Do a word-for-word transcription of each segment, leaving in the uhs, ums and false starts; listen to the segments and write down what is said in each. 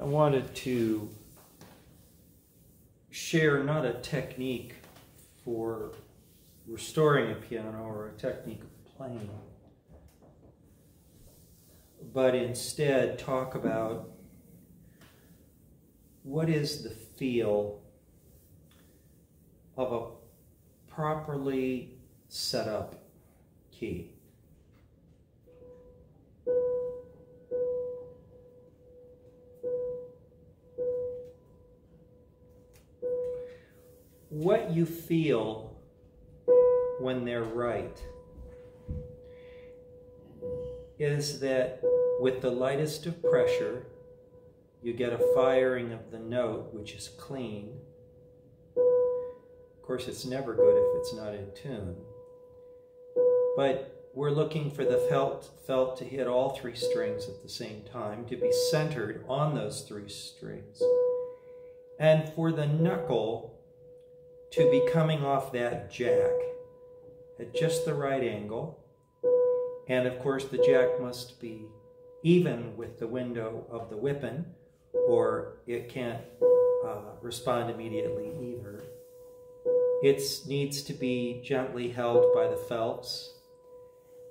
I wanted to share not a technique for restoring a piano or a technique of playing, but instead talk about what is the feel of a properly set up key. What you feel when they're right is that with the lightest of pressure, you get a firing of the note, which is clean. Of course, it's never good if it's not in tune. But we're looking for the felt, felt to hit all three strings at the same time, to be centered on those three strings. And for the knuckle to be coming off that jack at just the right angle. And of course, the jack must be even with the window of the whippin, or it can't uh, respond immediately either. It needs to be gently held by the felts.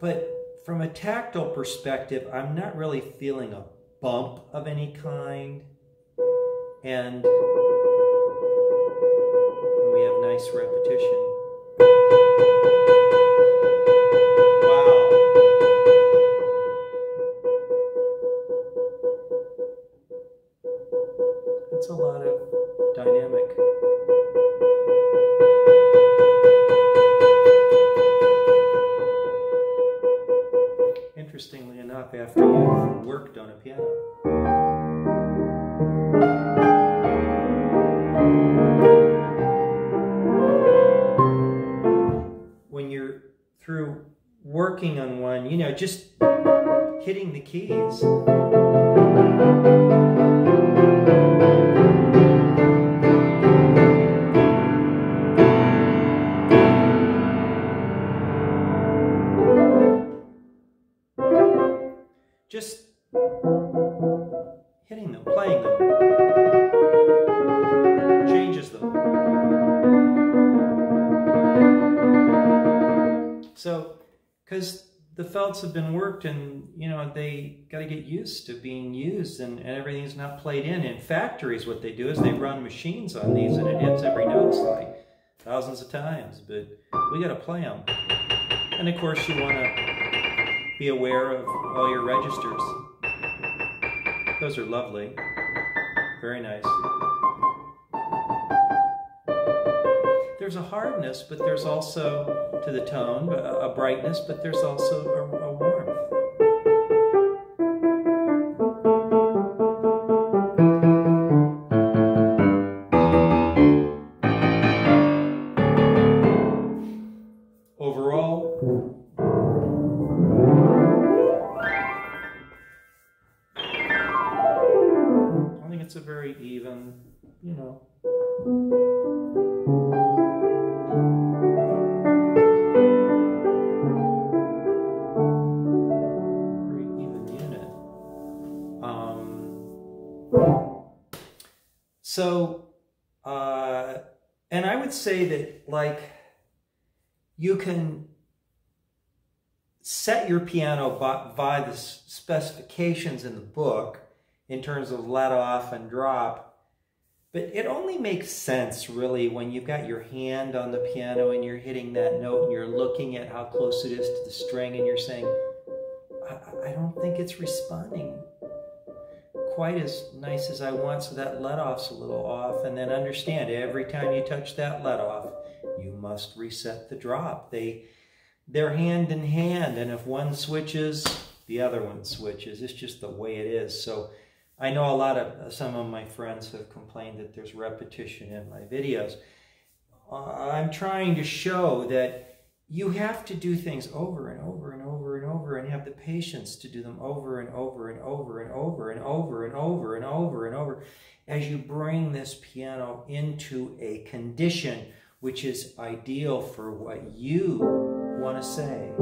But from a tactile perspective, I'm not really feeling a bump of any kind. And we have nice repetition. After you've worked on a piano. When you're through working on one, you know, just hitting the keys. Just hitting them, playing them, changes them. So, because the felts have been worked and, you know, they got to get used to being used, and, and everything's not played in. In factories, what they do is they run machines on these and it hits every note like thousands of times, but we got to play them. And of course you want to be aware of all your registers. Those are lovely. Very nice. There's a hardness, but there's also, to the tone, a brightness, but there's also a, a warmth. Overall, it's a very even, you know. Very even unit. Um, so, uh, and I would say that, like, you can set your piano by, by the specifications in the book, in terms of let off and drop, but it only makes sense really when you've got your hand on the piano and you're hitting that note and you're looking at how close it is to the string and you're saying, I, I don't think it's responding quite as nice as I want, so that let off's a little off. And then understand, every time you touch that let off, you must reset the drop. They, they're hand in hand, and if one switches, the other one switches. It's just the way it is. So I know a lot of, some of my friends have complained that there's repetition in my videos. Uh, I'm trying to show that you have to do things over and over and over and over and have the patience to do them over and over and over and over and over and over and over and over as you bring this piano into a condition which is ideal for what you want to say.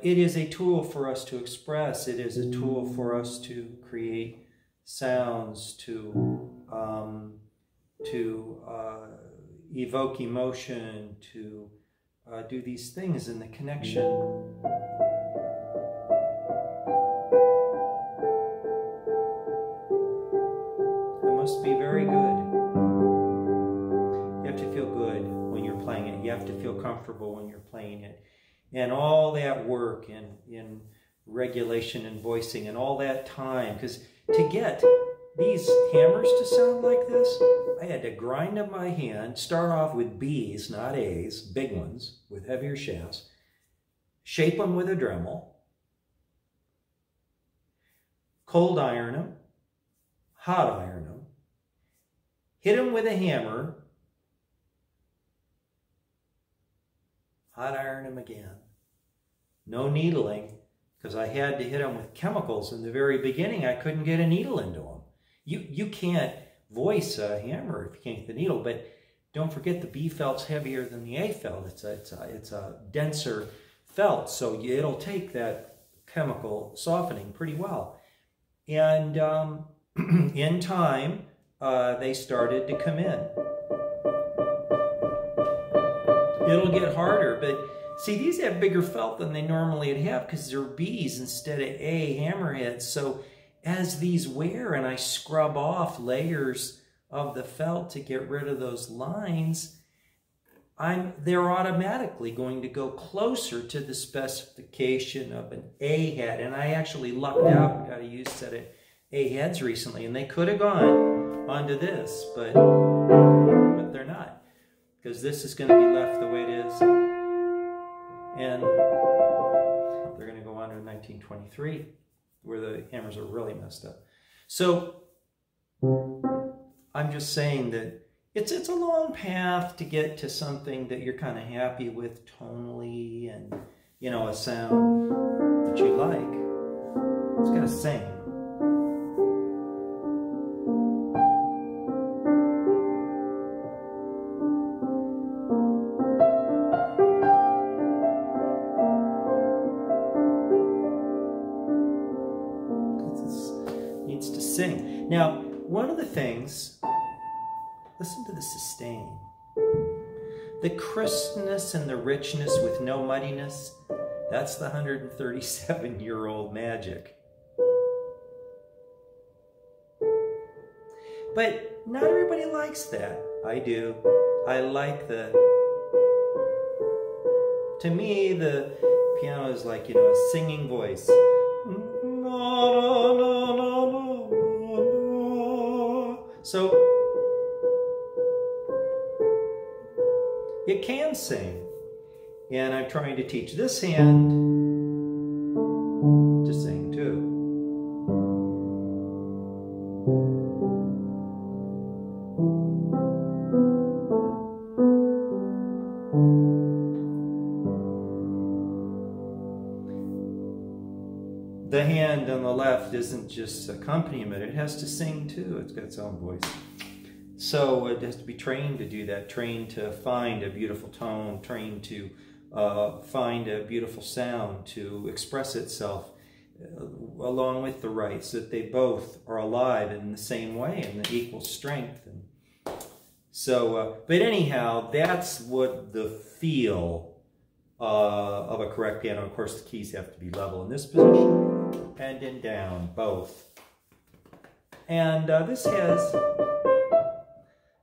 But it is a tool for us to express. It is a tool for us to create sounds, to um, to uh, evoke emotion, to uh, do these things in the connection. It must be very good. You have to feel good when you're playing it. You have to feel comfortable when you're playing it. And all that work in, in regulation and voicing and all that time. Because to get these hammers to sound like this, I had to grind up my hand, start off with B's, not A's, big ones, with heavier shafts, shape them with a Dremel, cold iron them, hot iron them, hit them with a hammer, hot iron them again. No needling, because I had to hit them with chemicals in the very beginning. I couldn't get a needle into them. You, you can't voice a hammer if you can't get the needle, but don't forget the B felt's heavier than the A felt. It's a, it's a, it's a denser felt, so you, it'll take that chemical softening pretty well. And um, in time, uh, they started to come in. It'll get harder, but see, these have bigger felt than they normally would have because they're B's instead of A hammerheads. So as these wear and I scrub off layers of the felt to get rid of those lines, I'm, they're automatically going to go closer to the specification of an A head. And I actually lucked out and got a use set of A heads recently, and they could have gone onto this, but, but they're not. Because this is going to be left the way it is, and they're going to go on to nineteen twenty-three, where the hammers are really messed up. So I'm just saying that it's it's a long path to get to something that you're kind of happy with tonally, and you know, a sound that you like. It's going to sing. Now, one of the things, listen to the sustain. The crispness and the richness with no muddiness, that's the one hundred thirty-seven-year-old magic. But not everybody likes that. I do. I like the... To me, the piano is like, you know, a singing voice. So, it can sing, and I'm trying to teach this hand to sing too. The hand on the left isn't just accompaniment, it has to sing too. It's got its own voice. So it has to be trained to do that, trained to find a beautiful tone, trained to uh, find a beautiful sound, to express itself uh, along with the right, so that they both are alive in the same way and the equal strength. And so, uh, but anyhow, that's what the feel uh, of a correct piano. Of course, the keys have to be level in this position. And in down, both. And uh, this has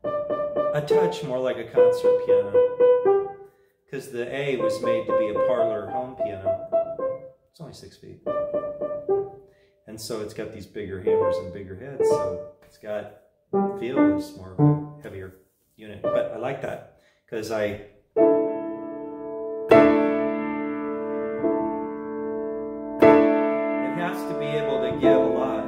a touch more like a concert piano, because the A was made to be a parlor home piano. It's only six feet. And so it's got these bigger hammers and bigger heads, so it's got feel is more of a heavier unit. But I like that, because I be able to give a lot.